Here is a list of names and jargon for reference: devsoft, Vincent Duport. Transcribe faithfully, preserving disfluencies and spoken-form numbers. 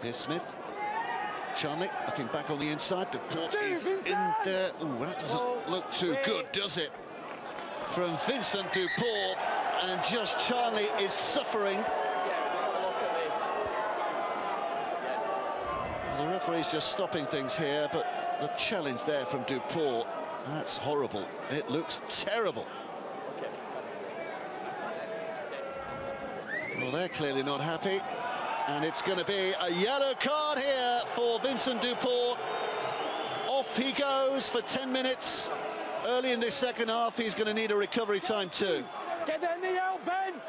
Here's Smith. Charmick looking back on the inside. Duport is in there. Ooh, that doesn't look too good, does it? From Vincent Duport, and just Charlie is suffering. The referee's just stopping things here, but the challenge there from Duport, that's horrible. It looks terrible. Well, they're clearly not happy, and it's going to be a yellow card here for Vincent Duport. Off he goes for ten minutes. Early in this second half, he's going to need a recovery time too. Get in the open!